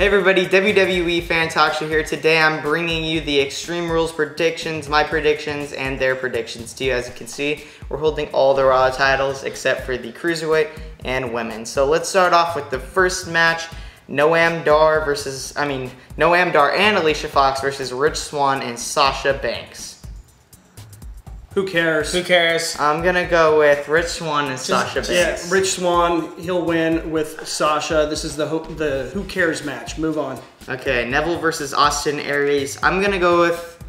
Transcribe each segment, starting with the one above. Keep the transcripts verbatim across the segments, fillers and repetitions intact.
Hey everybody, W W E Fan Talk Show here. Today I'm bringing you the Extreme Rules predictions, my predictions, and their predictions to you. As you can see, we're holding all the Raw titles except for the Cruiserweight and women. So let's start off with the first match, Noam Dar versus, I mean, Noam Dar and Alicia Fox versus Rich Swann and Sasha Banks. Who cares? Who cares? I'm gonna go with Rich Swann and just, Sasha Banks. Yeah, Rich Swann, he'll win with Sasha. This is the ho the who cares match. Move on. Okay, Neville versus Austin Aries. I'm gonna go with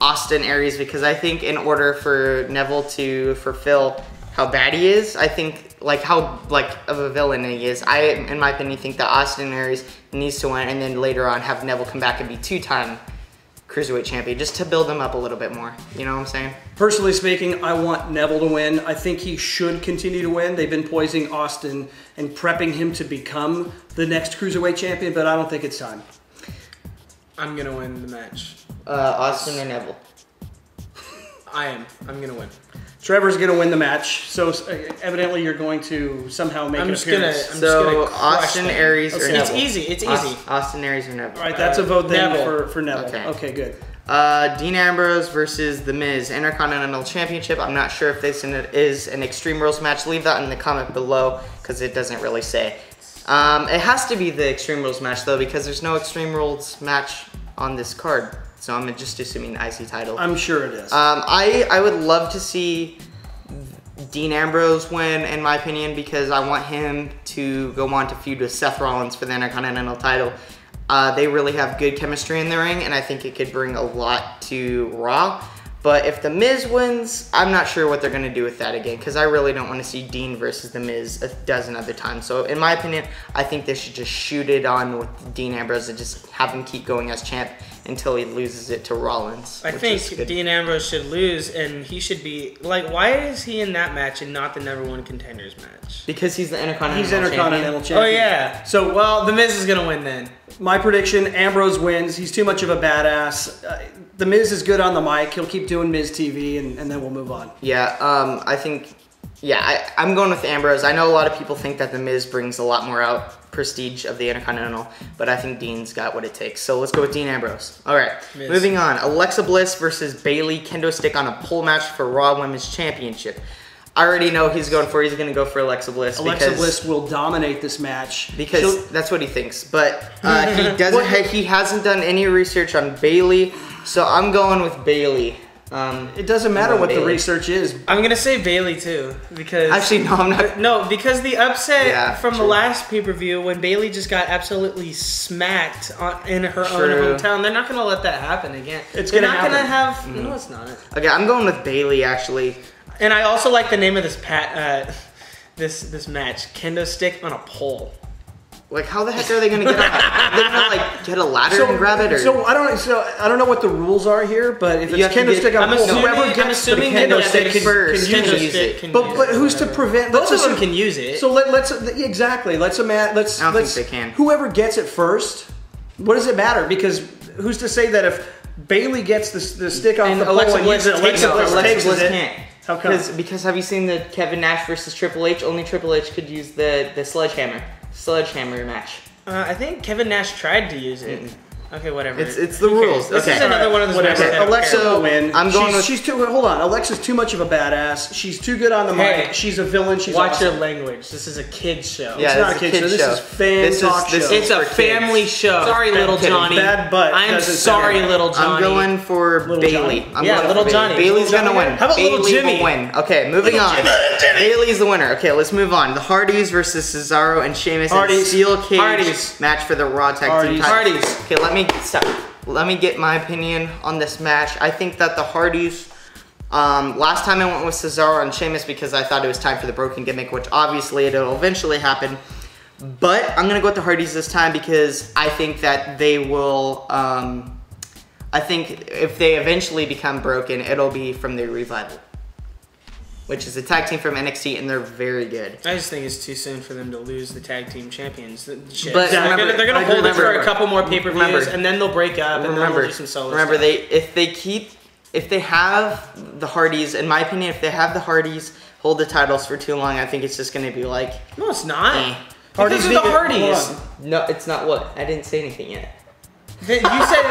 Austin Aries because I think in order for Neville to fulfill how bad he is, I think like how like of a villain he is, I in my opinion think that Austin Aries needs to win and then later on have Neville come back and be two-time Cruiserweight champion, just to build them up a little bit more. You know what I'm saying? Personally speaking, I want Neville to win. I think he should continue to win. They've been poisoning Austin and prepping him to become the next Cruiserweight champion, but I don't think it's time. I'm gonna win the match. Uh, Austin and Neville. I am. I'm gonna win. Trevor's gonna win the match, so evidently you're going to somehow make I'm an just appearance. Gonna, I'm so just gonna Austin them. Aries okay. or Neville. It's easy. It's Austin, easy. Austin Aries or Neville. All right, that's uh, a vote then for, for Neville. Okay, okay good. Uh, Dean Ambrose versus The Miz, Intercontinental Championship. I'm not sure if this is an Extreme Rules match. Leave that in the comment below because it doesn't really say. Um, it has to be the Extreme Rules match though because there's no Extreme Rules match on this card. So I'm just assuming the I C title. I'm sure it is. Um, I, I would love to see Dean Ambrose win, in my opinion, because I want him to go on to feud with Seth Rollins for the Intercontinental title. Uh, they really have good chemistry in the ring, and I think it could bring a lot to Raw. But if The Miz wins, I'm not sure what they're going to do with that again, because I really don't want to see Dean versus The Miz a dozen other times. So in my opinion, I think they should just shoot it on with Dean Ambrose and just have him keep going as champ until he loses it to Rollins. I think Dean Ambrose should lose, and he should be, like, why is he in that match and not the number one contenders match? Because he's the Intercontinental He's Intercontinental Champion. Oh, yeah. So, well, The Miz is going to win then. My prediction, Ambrose wins. He's too much of a badass. Uh, the Miz is good on the mic. He'll keep doing Miz T V, and, and then we'll move on. Yeah, um, I think... Yeah, I, I'm going with Ambrose. I know a lot of people think that The Miz brings a lot more out prestige of the Intercontinental, but I think Dean's got what it takes. So let's go with Dean Ambrose. All right, Miz. Moving on. Alexa Bliss versus Bayley, kendo stick on a pole match for Raw Women's Championship. I already know he's going for. He's going to go for Alexa Bliss. Alexa because, Bliss will dominate this match because She'll, that's what he thinks. But uh, he doesn't. Well, he hasn't done any research on Bayley, so I'm going with Bayley. Um, it doesn't matter what Bayley. the research is. I'm gonna say Bayley too because actually no, I'm not. No, because the upset yeah, from true. the last pay-per-view when Bayley just got absolutely smacked on, in her true. own hometown, they're not gonna let that happen again. It's they're gonna not happen. gonna have. Mm. No, it's not. Okay, I'm going with Bayley actually, and I also like the name of this pat uh, this this match: kendo stick on a pole. Like, how the heck are they gonna get? They're gonna like get a ladder so, and grab it, or so I don't. So I don't know what the rules are here, but if you it's kendo stick, I'm assuming, whoever gets the kendo stick first can use it. But but who's to prevent? Both of them can use it. So let, let's exactly. Let's imagine. Let's. I don't let's, think they can. Whoever gets it first, what does it matter? Because who's to say that if Bayley gets the the stick off and the Alexa Bliss takes it, Alexa Bliss can't. How come? Because have you seen the Kevin Nash versus Triple H? Only Triple H could use the the sledgehammer. Sledgehammer match. Uh, I think Kevin Nash tried to use it. Mm-mm. Okay, whatever. It's it's the rules. Okay. This is another one of those matches. Okay. Alexa will win. I'm going. She's, with... she's too. Hold on. Alexa's too much of a badass. She's too good on the hey, mic. She's a villain. She's watch awesome. your language. This is a kids show. Yeah, it's not a kids kid show. show. This is fan this talk is, this show. It's a family kids. show. Sorry, bad little Johnny. Bad butt. I'm sorry, bad. little Johnny. I'm going for little Bayley. I'm yeah, going little Johnny. Bayley's gonna win. How about little Jimmy? Win. Okay, moving on. Bayley's the winner. Okay, let's move on. The Hardys versus Cesaro and Sheamus in steel cage match for the Raw tag team title. Hardys. Okay, let me. Stop. Let me get my opinion on this match. I think that the Hardys, um, last time I went with Cesaro and Sheamus because I thought it was time for the broken gimmick, which obviously it'll eventually happen. But I'm gonna go with the Hardys this time because I think that they will, um, I think if they eventually become broken, it'll be from the Revival, which is a tag team from N X T, and they're very good. I just think it's too soon for them to lose the tag team champions. Shit. But they're remember, gonna, they're gonna hold remember, it for a couple more pay-per-views, and then they'll break up, and remember, then they'll do some solo Remember, stuff. they if they keep, if they have the Hardys, in my opinion, if they have the Hardys hold the titles for too long, I think it's just gonna be like. No, it's not. Eh. Hardys because of the Hardys. No, it's not what. I didn't say anything yet. You said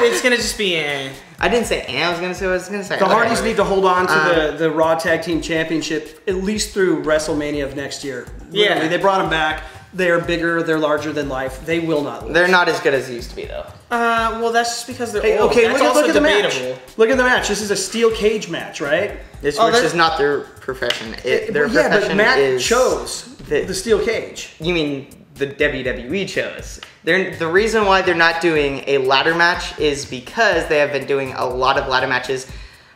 it's gonna just be eh. I didn't say eh, I was gonna say what I was gonna say. The Whatever. Hardys need to hold on to um, the, the Raw Tag Team Championship at least through WrestleMania of next year. Yeah. Literally, they brought them back. They're bigger, they're larger than life. They will not lose. They're not as good as they used to be though. Uh, well that's just because they're hey, old. Okay, look, also look at debatable. the match. Look at the match. This is a steel cage match, right? This oh, which is not their profession. It, their yeah, profession but Matt is chose the, the steel cage. You mean the W W E chose. They're, the reason why they're not doing a ladder match is because they have been doing a lot of ladder matches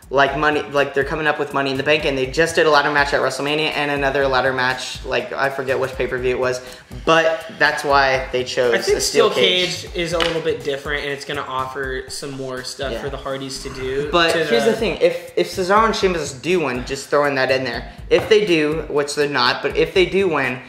like money, like they're coming up with Money in the Bank, and they just did a ladder match at WrestleMania and another ladder match, like I forget which pay-per-view it was, but that's why they chose I think the steel, steel cage. cage is a little bit different and it's gonna offer some more stuff yeah. for the Hardys to do. But to here's the, the thing, if, if Cesaro and Sheamus do win, just throwing that in there, if they do, which they're not, but if they do win,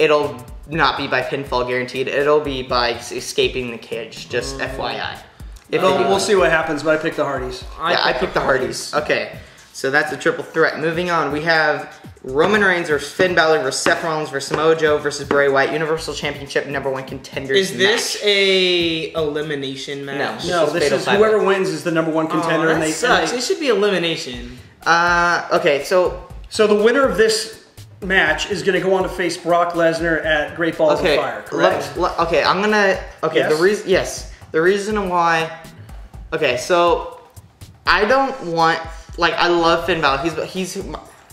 it'll not be by pinfall guaranteed. It'll be by escaping the cage, just mm. F Y I. If well, we'll see what happens, but I picked the Hardys. I yeah, pick I picked the Hardys. Hardys. Okay, so that's a triple threat. Moving on, we have Roman Reigns versus Finn Balor versus Seth Rollins versus Samoa Joe versus Bray Wyatt, Universal Championship number one contenders Is this match. a elimination match? No, no this is, this is whoever wins is the number one contender. Oh, that and they, sucks. And they, it should be elimination. Uh, okay, so... So the winner of this match is going to go on to face Brock Lesnar at Great Balls okay. of Fire, correct? Let, let, okay, I'm going to... Okay, yes? the reason... Yes. The reason why... Okay, so... I don't want... Like, I love Finn Balor. He's... he's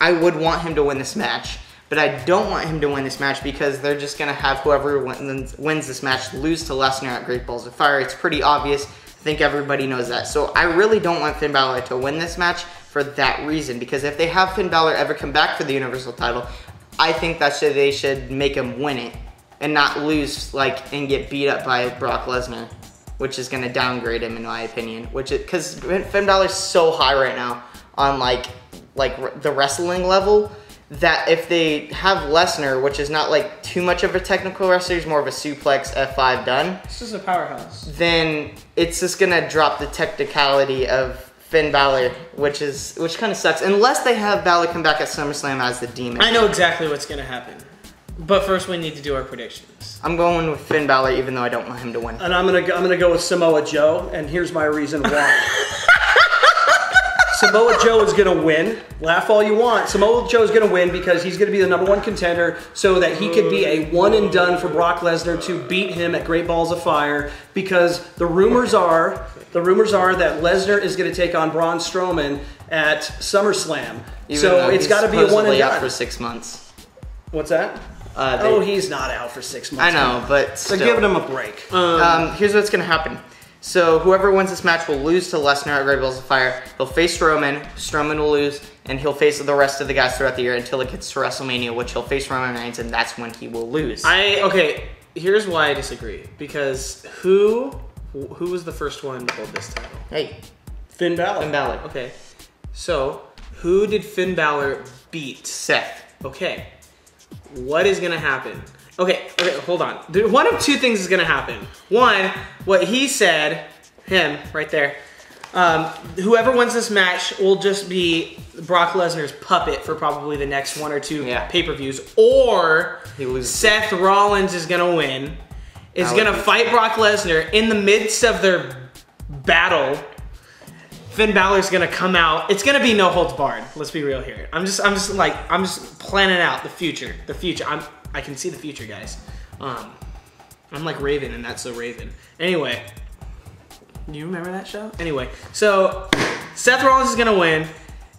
I would want him to win this match. But I don't want him to win this match because they're just going to have whoever wins, wins this match lose to Lesnar at Great Balls of Fire. It's pretty obvious. I think everybody knows that. So I really don't want Finn Balor to win this match for that reason, because if they have Finn Balor ever come back for the Universal title, I think that should, they should make him win it and not lose like and get beat up by Brock Lesnar, which is going to downgrade him in my opinion. Which is because Finn Balor's so high right now on like like the wrestling level that if they have Lesnar, which is not like too much of a technical wrestler, he's more of a suplex F five done. This is a powerhouse. Then it's just going to drop the technicality of Finn Balor, which is which kind of sucks, unless they have Balor come back at SummerSlam as the demon. I know exactly what's gonna happen, but first we need to do our predictions. I'm going with Finn Balor, even though I don't want him to win. And I'm gonna go, I'm gonna go with Samoa Joe, and here's my reason why. Samoa Joe is gonna win. Laugh all you want. Samoa Joe is gonna win because he's gonna be the number one contender, so that he could be a one and done for Brock Lesnar to beat him at Great Balls of Fire. Because the rumors are, the rumors are that Lesnar is gonna take on Braun Strowman at SummerSlam. Even so it's gotta be a one and done. Out for six months. What's that? Uh, they, oh, he's not out for six months. I know, now. but still. They're giving him a break. Um, um, here's what's gonna happen. So whoever wins this match will lose to Lesnar at Great Balls of Fire. He'll face Roman. Strowman will lose, and he'll face the rest of the guys throughout the year until it gets to WrestleMania, which he'll face Roman Reigns, and that's when he will lose. I okay. Here's why I disagree. Because who who was the first one to hold this title? Hey, Finn Balor. Finn Balor. Okay. So who did Finn Balor beat? Seth. Okay. What is gonna happen? Okay, okay, hold on. One of two things is gonna happen. One, what he said, him, right there. Um, whoever wins this match will just be Brock Lesnar's puppet for probably the next one or two yeah. pay-per-views. Or Seth Rollins is gonna win, is gonna fight Brock Lesnar in the midst of their battle. Finn Balor's gonna come out. It's gonna be no holds barred. Let's be real here. I'm just, I'm just like, I'm just planning out the future. The future. I'm. I can see the future, guys. Um, I'm like Raven, and that's so Raven. Anyway, you remember that show? Anyway, so Seth Rollins is gonna win.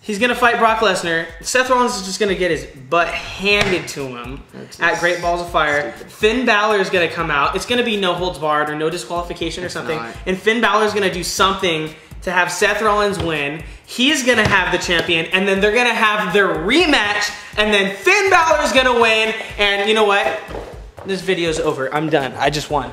He's gonna fight Brock Lesnar. Seth Rollins is just gonna get his butt handed to him that's at Great Balls of Fire. Stupid. Finn Balor is gonna come out. It's gonna be no holds barred or no disqualification it's or something. Not. And Finn Balor is gonna do something to have Seth Rollins win. He's gonna have the champion, and then they're gonna have their rematch, and then Finn Balor's gonna win, and you know what? This video's over, I'm done, I just won.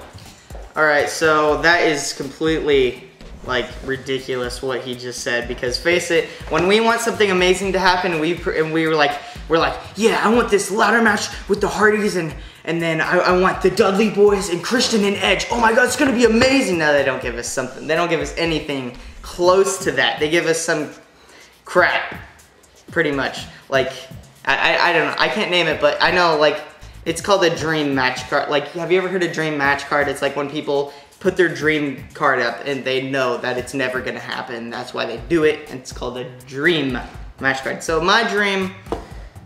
All right, so that is completely like ridiculous what he just said, because face it, when we want something amazing to happen, we and we were like, we're like, yeah, I want this ladder match with the Hardys, and and then I, I want the Dudley Boys and Christian and Edge. Oh my God, it's gonna be amazing. No, they don't give us something. They don't give us anything close to that. They give us some crap, pretty much. Like, I, I, I don't know, I can't name it, but I know like It's called a dream match card. Like, have you ever heard a dream match card? It's like when people put their dream card up and they know that it's never gonna happen. That's why they do it. It's called a dream match card. So my dream,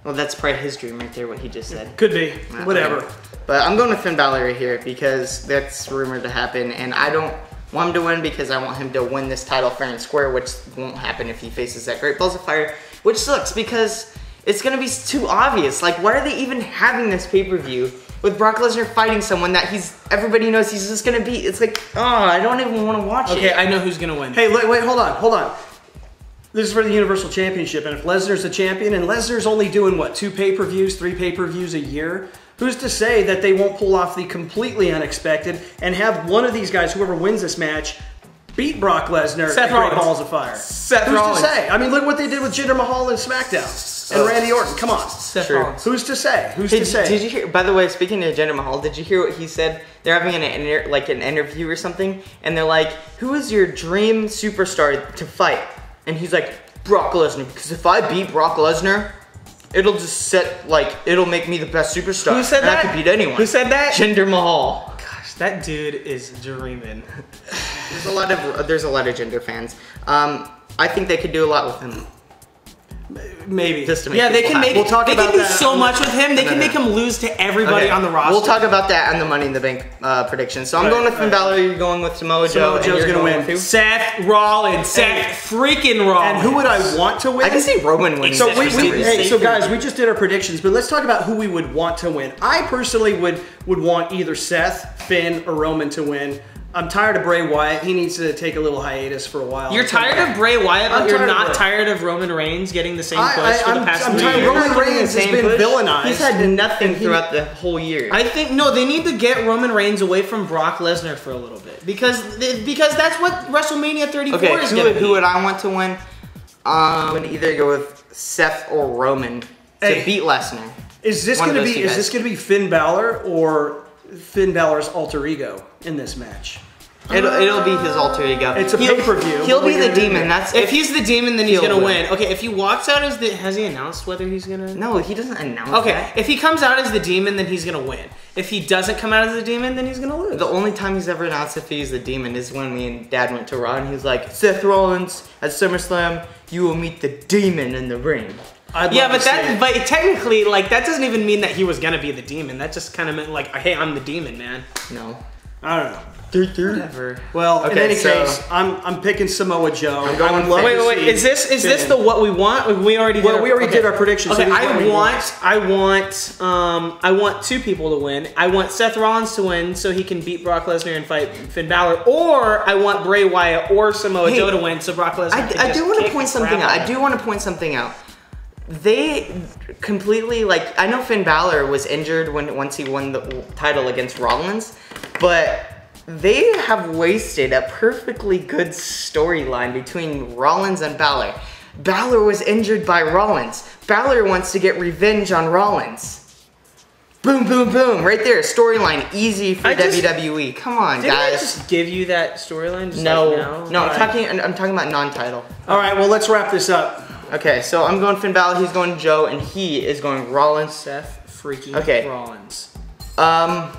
well, that's probably his dream right there, what he just said. Could be, Not whatever. Right. But I'm going with Finn Balor right here because that's rumored to happen, and I don't want him to win because I want him to win this title fair and square, which won't happen if he faces that Great Balls of Fire, which sucks because it's gonna be too obvious. Like, why are they even having this pay-per-view with Brock Lesnar fighting someone that he's, everybody knows he's just gonna beat? It's like, oh, I don't even wanna watch okay, it. Okay, I know who's gonna win. Hey, wait, wait, hold on, hold on. This is for the Universal Championship, and if Lesnar's the champion, and Lesnar's only doing, what, two pay-per-views, three pay-per-views a year? Who's to say that they won't pull off the completely unexpected and have one of these guys, whoever wins this match, beat Brock Lesnar at Great Balls of Fire? Seth Who's Rollins. to say? I mean, look what they did with Jinder Mahal and SmackDown and oh. Randy Orton. Come on. Seth True. Rollins. Who's to say? Who's did to you, say? Did you hear? By the way, speaking of Jinder Mahal, did you hear what he said? They're having an like an interview or something, and they're like, "Who is your dream superstar to fight?" And he's like, "Brock Lesnar, because if I beat Brock Lesnar, it'll just set, like, it'll make me the best superstar. Who said that? I could beat anyone." Who said that? Jinder Mahal. Gosh, that dude is dreaming. There's a lot of, there's a lot of Jinder fans. Um, I think they could do a lot with him. Maybe. Just to make yeah, they can make. We'll talk they about can do that. so much with him. They no, can no, make no. him lose to everybody okay. on the roster. We'll talk about that on the Money in the Bank uh, prediction. So I'm right, going with Finn Balor. Right. You're going with Samoa Joe. Samoa Joe's gonna going win. Seth Rollins. Seth freaking Rollins. And who would I want to win? I can see Roman winning. So we, we, hey, so guys, we just did our predictions, but let's talk about who we would want to win. I personally would would want either Seth, Finn, or Roman to win. I'm tired of Bray Wyatt. He needs to take a little hiatus for a while. You're tired of Bray Wyatt, but you're not tired of Roman Reigns getting the same push for the past few years. Roman Reigns has been villainized. He's had nothing throughout the whole year. I think, no, they need to get Roman Reigns away from Brock Lesnar for a little bit. Because because that's what WrestleMania thirty-four is going to be. Who would I want to win? Um, I would either go with Seth or Roman to beat Lesnar. Is this going to be is this going to be Finn Balor or Finn Balor's alter ego in this match? It'll, it'll be his alter ego. It's a pay-per-view. He'll be the demon. That's if he's the demon, then he's gonna win. Okay, if he walks out as the, has he announced whether he's gonna? No, he doesn't announce. Okay, that. If he comes out as the demon, then he's gonna win. If he doesn't come out as the demon, then he's gonna lose. The only time he's ever announced if he's the demon is when me and Dad went to Raw, and he was like, "Seth Rollins at SummerSlam, you will meet the demon in the ring." I'd yeah, but that, but technically, like, that doesn't even mean that he was gonna be the demon. That just kind of meant like, "Hey, I'm the demon, man." No, I don't know. Whatever. Well, okay, in any so case, I'm I'm picking Samoa Joe. I'm going I'm wait, wait, wait. Is this is this the what we want? We already did well, our, we already okay. did our predictions. Okay, so I want I want um I want two people to win. I want Seth Rollins to win so he can beat Brock Lesnar and fight Finn Balor, or I want Bray Wyatt or Samoa hey, Joe to win so Brock Lesnar. I, can I just do want to point something out. I do want to point something out. They completely, like, I know Finn Balor was injured when once he won the title against Rollins, but they have wasted a perfectly good storyline between Rollins and Balor. Balor was injured by Rollins. Balor wants to get revenge on Rollins. Boom, boom, boom. Right there. Storyline easy for just, W W E. Come on, didn't guys. Did I just give you that storyline? No. Like no, no I'm, talking, I'm talking about non-title. All right, well, let's wrap this up. Okay, so I'm going Finn Balor, he's going Joe, and he is going Rollins. Seth freaking okay. Rollins. Um,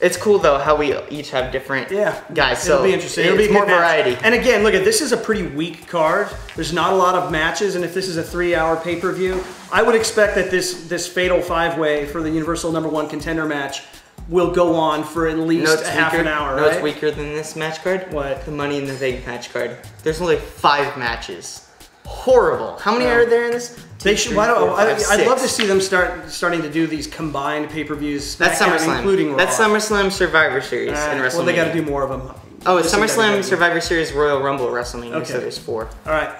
it's cool though how we each have different yeah. guys. It'll so be interesting. It'll be more variety. And again, look at this is a pretty weak card. There's not a lot of matches, and if this is a three-hour pay-per-view, I would expect that this this fatal five-way for the Universal Number One Contender match will go on for at least a half an hour. No, right? It's weaker than this match card. What? The Money in the Bank match card. There's only five matches. Horrible. How many um, are there in this? Two, they should. Why don't? I'd love to see them start starting to do these combined pay-per-views. That's SummerSlam, including Raw. That's SummerSlam, Survivor Series, uh, and WrestleMania. Well, they got to do more of them. Oh, it's SummerSlam, Survivor Series, Royal Rumble, WrestleMania. Okay. So there's four. All right.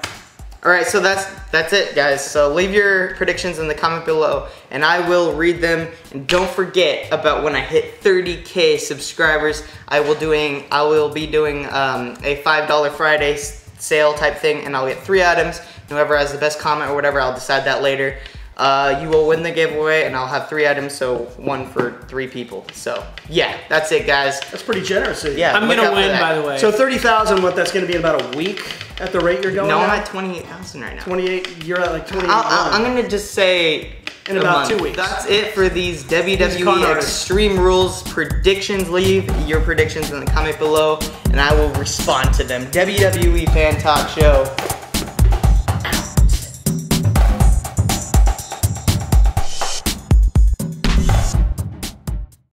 All right. So that's that's it, guys. So leave your predictions in the comment below, and I will read them. And don't forget about when I hit thirty K subscribers, I will doing. I will be doing um, a five dollar Friday sale type thing, and I'll get three items. Whoever has the best comment or whatever, I'll decide that later. Uh, you will win the giveaway, and I'll have three items, so one for three people. So yeah, that's it, guys. That's pretty generous. Yeah, I'm gonna win, by the way. So thirty thousand, what that's gonna be in about a week at the rate you're going. No, I'm at twenty-eight thousand right now. twenty-eight, you're at like twenty-eight. I'm gonna just say in about two weeks. That's it for these W W E Extreme Rules predictions. Leave your predictions in the comment below and I will respond to them. W W E Fan Talk Show.